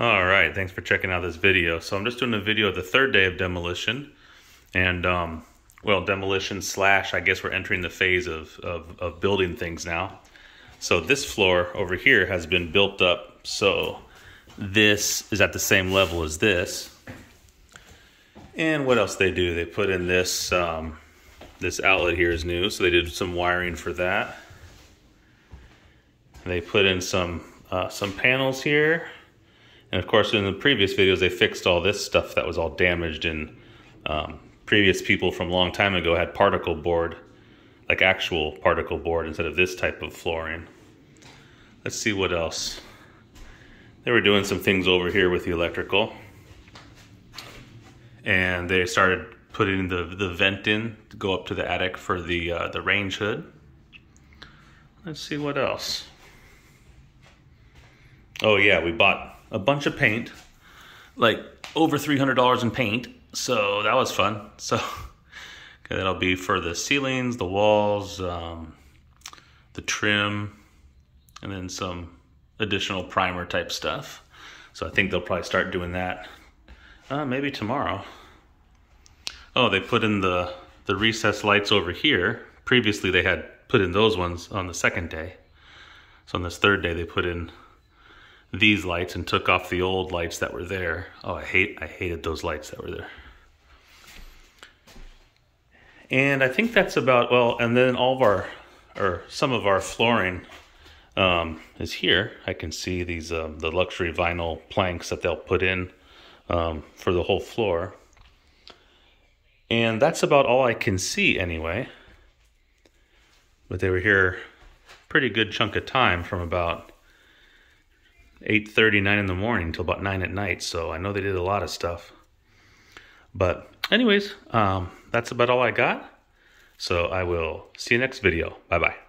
All right, thanks for checking out this video. So I'm just doing a video of the third day of demolition, and well, demolition slash, I guess we're entering the phase of building things now. So this floor over here has been built up, so this is at the same level as this. And what else they do? They put in this this outlet here is new, so they did some wiring for that. They put in some panels here. And of course, in the previous videos, they fixed all this stuff that was all damaged, and previous people from a long time ago had particle board, like actual particle board, instead of this type of flooring. Let's see what else. They were doing some things over here with the electrical. And they started putting the vent in to go up to the attic for the range hood. Let's see what else. Oh yeah, we bought a bunch of paint, like over $300 in paint, so that was fun. So okay, that'll be for the ceilings, the walls, the trim, and then some additional primer type stuff. So I think they'll probably start doing that maybe tomorrow. Oh, they put in the recessed lights over here. Previously they had put in those ones on the second day. So on this third day they put in these lights and took off the old lights that were there. Oh, I hated those lights that were there. And I think that's about, well, and then all of our, or some of our flooring is here. I can see these, the luxury vinyl planks that they'll put in for the whole floor. And that's about all I can see anyway. But they were here a pretty good chunk of time, from about 8:39 in the morning till about 9 at night, so I know they did a lot of stuff. But anyways, that's about all I got, so I will see you next video. Bye bye.